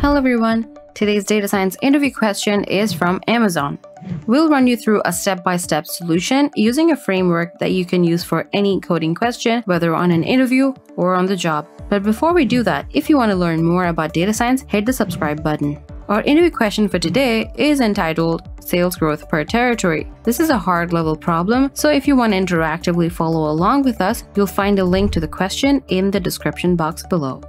Hello everyone, today's data science interview question is from Amazon. We'll run you through a step-by-step solution using a framework that you can use for any coding question, whether on an interview or on the job. But before we do that, if you want to learn more about data science, hit the subscribe button. Our interview question for today is entitled Sales Growth per Territory. This is a hard level problem, so if you want to interactively follow along with us, you'll find a link to the question in the description box below.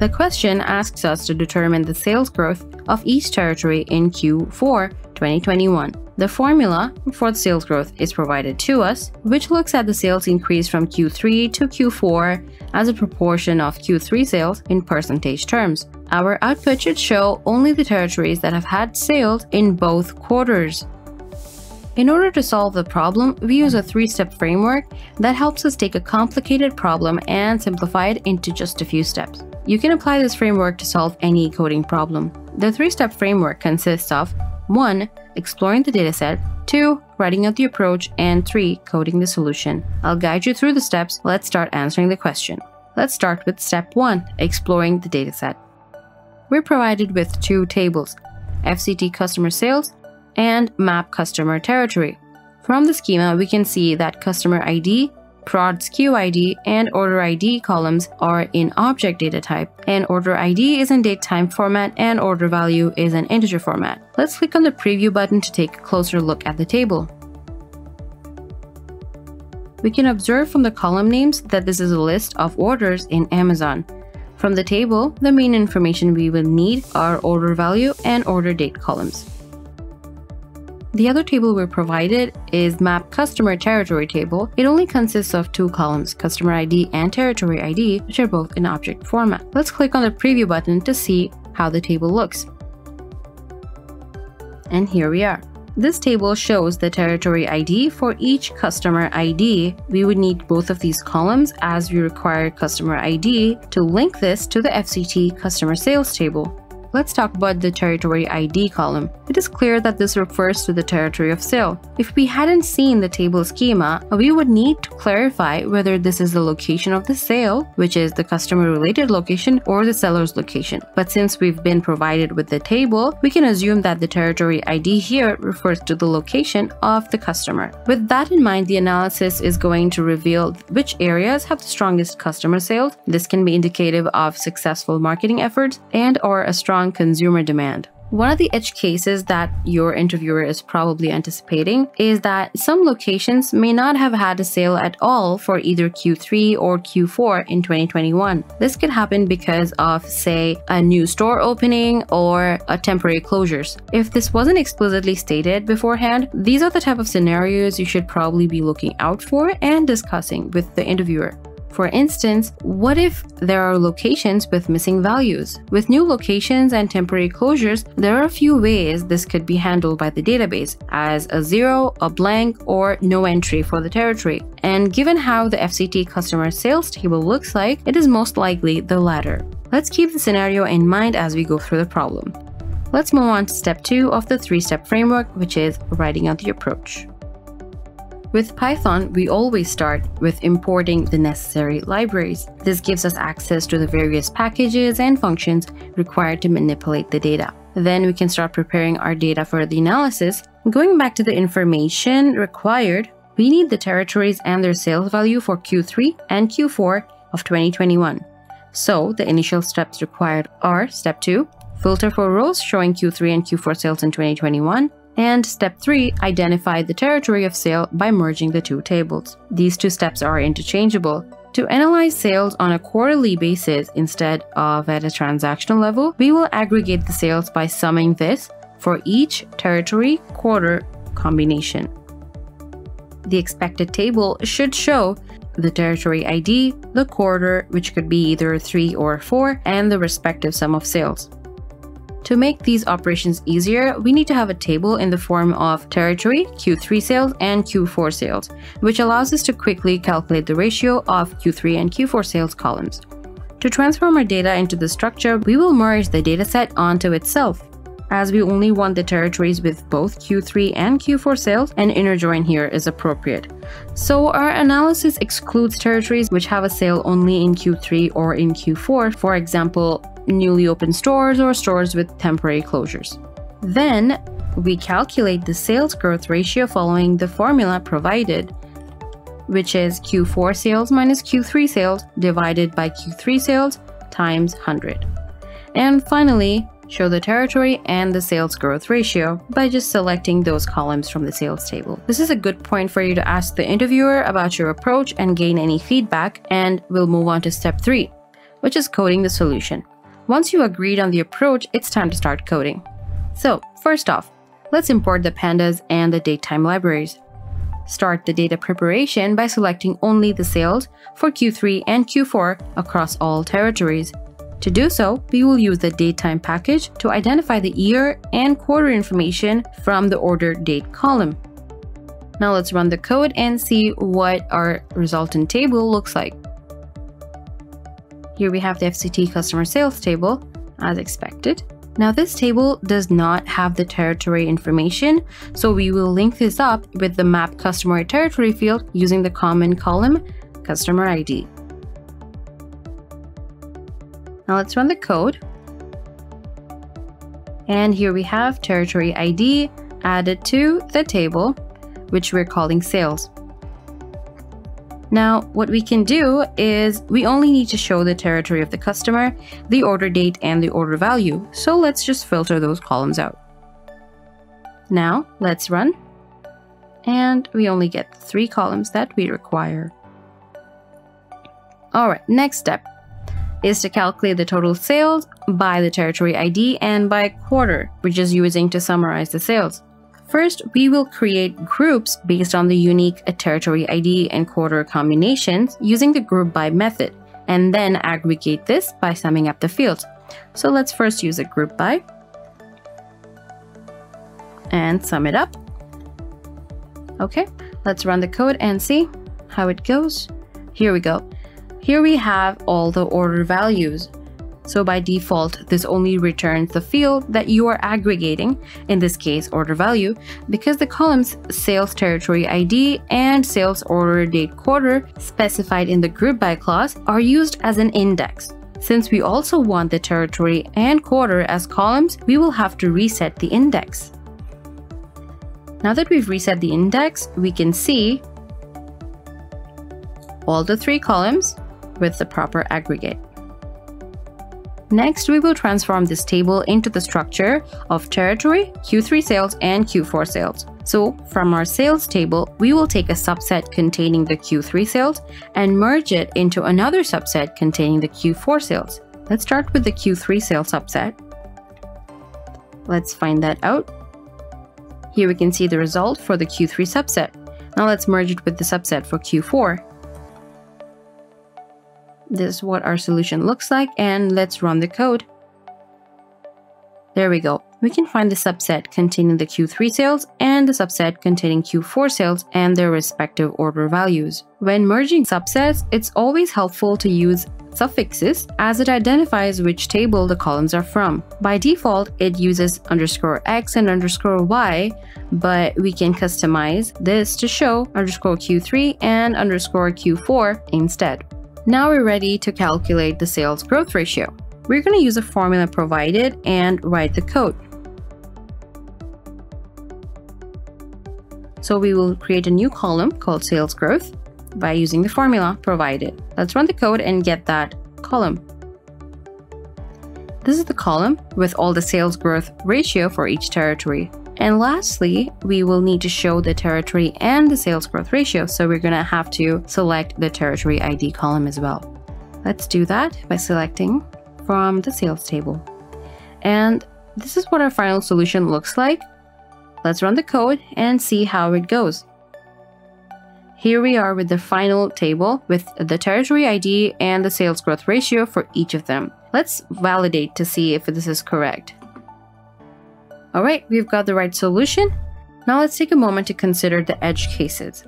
The question asks us to determine the sales growth of each territory in Q4 2021. The formula for the sales growth is provided to us, which looks at the sales increase from Q3 to Q4 as a proportion of Q3 sales in percentage terms. Our output should show only the territories that have had sales in both quarters. In order to solve the problem, we use a three-step framework that helps us take a complicated problem and simplify it into just a few steps. You can apply this framework to solve any coding problem. The three-step framework consists of 1. Exploring the dataset, 2. Writing out the approach, and 3. Coding the solution. I'll guide you through the steps. Let's start answering the question. Let's start with step 1, exploring the dataset. We're provided with two tables, FCT Customer Sales and Map Customer Territory. From the schema, we can see that customer ID, prod SKU ID, and order ID columns are in object data type, and order ID is in date time format, and order value is in integer format. Let's click on the preview button to take a closer look at the table. We can observe from the column names that this is a list of orders in Amazon. From the table, the main information we will need are order value and order date columns. The other table we're provided is Map Customer Territory table. It only consists of two columns, Customer ID and Territory ID, which are both in object format. Let's click on the preview button to see how the table looks. And here we are. This table shows the territory ID for each customer ID. We would need both of these columns as we require customer ID to link this to the FCT customer sales table. Let's talk about the territory ID column. It is clear that this refers to the territory of sale. If we hadn't seen the table schema, we would need to clarify whether this is the location of the sale, which is the customer-related location, or the seller's location. But since we've been provided with the table, we can assume that the territory ID here refers to the location of the customer. With that in mind, the analysis is going to reveal which areas have the strongest customer sales. This can be indicative of successful marketing efforts and/or a strong consumer demand. One of the edge cases that your interviewer is probably anticipating is that some locations may not have had a sale at all for either Q3 or Q4 in 2021. This could happen because of, say, a new store opening or a temporary closures. If this wasn't explicitly stated beforehand, these are the type of scenarios you should probably be looking out for and discussing with the interviewer. For instance, what if there are locations with missing values? With new locations and temporary closures, there are a few ways this could be handled by the database, as a zero, a blank, or no entry for the territory. And given how the FCT customer sales table looks like, it is most likely the latter. Let's keep the scenario in mind as we go through the problem. Let's move on to step 2 of the three-step framework, which is writing out the approach. With Python, we always start with importing the necessary libraries. This gives us access to the various packages and functions required to manipulate the data. Then we can start preparing our data for the analysis. Going back to the information required, we need the territories and their sales value for Q3 and Q4 of 2021. So the initial steps required are step 2, filter for rows showing Q3 and Q4 sales in 2021. And step 3, identify the territory of sale by merging the two tables. These two steps are interchangeable. To analyze sales on a quarterly basis instead of at a transactional level, we will aggregate the sales by summing this for each territory quarter combination. The expected table should show the territory ID, the quarter, which could be either 3 or 4, and the respective sum of sales. To make these operations easier, we need to have a table in the form of territory, Q3 sales, and Q4 sales, which allows us to quickly calculate the ratio of Q3 and Q4 sales columns. To transform our data into the structure, we will merge the dataset onto itself. As we only want the territories with both Q3 and Q4 sales, an inner join here is appropriate. So our analysis excludes territories which have a sale only in Q3 or in Q4, for example, newly opened stores or stores with temporary closures. Then we calculate the sales growth ratio following the formula provided, which is Q4 sales minus Q3 sales divided by Q3 sales times 100. And finally, show the territory and the sales growth ratio by just selecting those columns from the sales table. This is a good point for you to ask the interviewer about your approach and gain any feedback, and we'll move on to step 3, which is coding the solution. Once you agreed on the approach, it's time to start coding. So first off, let's import the pandas and the datetime libraries. Start the data preparation by selecting only the sales for Q3 and Q4 across all territories. To do so, we will use the datetime package to identify the year and quarter information from the order date column. Now let's run the code and see what our resultant table looks like. Here we have the FCT customer sales table as expected. Now this table does not have the territory information, so we will link this up with the Map Customer Territory field using the common column Customer ID. Now let's run the code. And here we have territory ID added to the table, which we're calling sales. Now, what we can do is we only need to show the territory of the customer, the order date, and the order value. So let's just filter those columns out. Now let's run. And we only get the 3 columns that we require. All right, next step is to calculate the total sales by the territory ID and by quarter, which is using to summarize the sales. First, we will create groups based on the unique territory ID and quarter combinations using the group by method, and then aggregate this by summing up the fields. So let's first use a group by and sum it up. Okay, let's run the code and see how it goes. Here we go. Here we have all the order values. So by default, this only returns the field that you are aggregating, in this case order value, because the columns sales territory ID and sales order date quarter specified in the group by clause are used as an index. Since we also want the territory and quarter as columns, we will have to reset the index. Now that we've reset the index, we can see all the 3 columns with the proper aggregate. Next, we will transform this table into the structure of territory, Q3 sales, and Q4 sales. So from our sales table, we will take a subset containing the Q3 sales and merge it into another subset containing the Q4 sales. Let's start with the Q3 sales subset. Let's find that out. Here we can see the result for the Q3 subset. Now let's merge it with the subset for Q4. This is what our solution looks like, and let's run the code. There we go. We can find the subset containing the Q3 sales and the subset containing Q4 sales and their respective order values. When merging subsets, it's always helpful to use suffixes as it identifies which table the columns are from. By default, it uses $_x and $y, but we can customize this to show $Q3 and $Q4 instead. Now we're ready to calculate the sales growth ratio. We're going to use a formula provided and write the code. So we will create a new column called sales growth by using the formula provided. Let's run the code and get that column. This is the column with all the sales growth ratio for each territory. And lastly, we will need to show the territory and the sales growth ratio. So we're going to have to select the territory ID column as well. Let's do that by selecting from the sales table. And this is what our final solution looks like. Let's run the code and see how it goes. Here we are with the final table with the territory ID and the sales growth ratio for each of them. Let's validate to see if this is correct. All right, we've got the right solution. Now let's take a moment to consider the edge cases.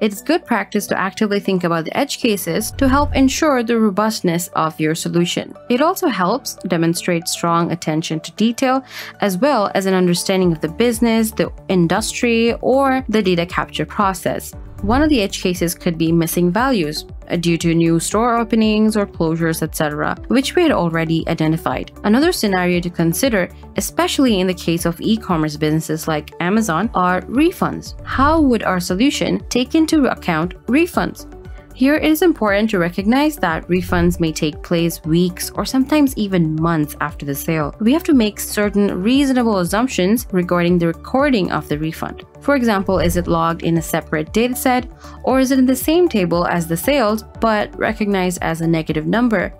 It's good practice to actively think about the edge cases to help ensure the robustness of your solution. It also helps demonstrate strong attention to detail, as well as an understanding of the business, the industry, or the data capture process. One of the edge cases could be missing values. due to new store openings or closures, etc., which we had already identified. Another scenario to consider, especially in the case of e-commerce businesses like Amazon, are refunds. How would our solution take into account refunds? Here, it is important to recognize that refunds may take place weeks or sometimes even months after the sale. We have to make certain reasonable assumptions regarding the recording of the refund. For example, is it logged in a separate dataset, or is it in the same table as the sales but recognized as a negative number?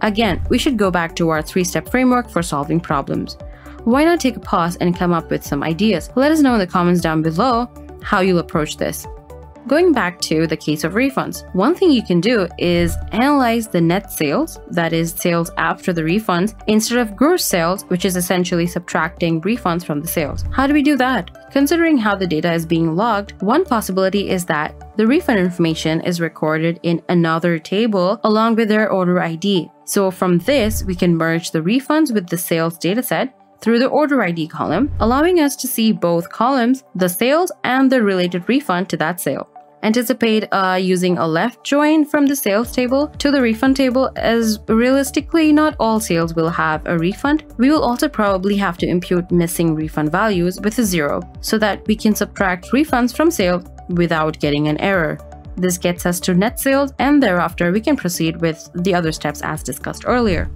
Again, we should go back to our three-step framework for solving problems. Why not take a pause and come up with some ideas? Let us know in the comments down below how you'll approach this. Going back to the case of refunds, one thing you can do is analyze the net sales, that is sales after the refunds, instead of gross sales, which is essentially subtracting refunds from the sales. How do we do that? Considering how the data is being logged, one possibility is that the refund information is recorded in another table along with their order ID. So from this, we can merge the refunds with the sales dataset through the order ID column, allowing us to see both columns, the sales and the related refund to that sale. Anticipate using a left join from the sales table to the refund table, as realistically not all sales will have a refund. We will also probably have to impute missing refund values with a zero so that we can subtract refunds from sales without getting an error. This gets us to net sales, and thereafter we can proceed with the other steps as discussed earlier.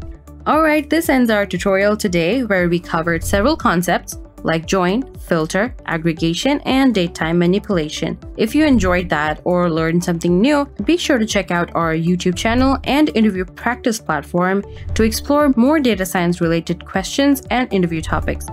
Alright, this ends our tutorial today, where we covered several concepts like join, filter, aggregation, and date time manipulation. If you enjoyed that or learned something new, be sure to check out our YouTube channel and interview practice platform to explore more data science related questions and interview topics.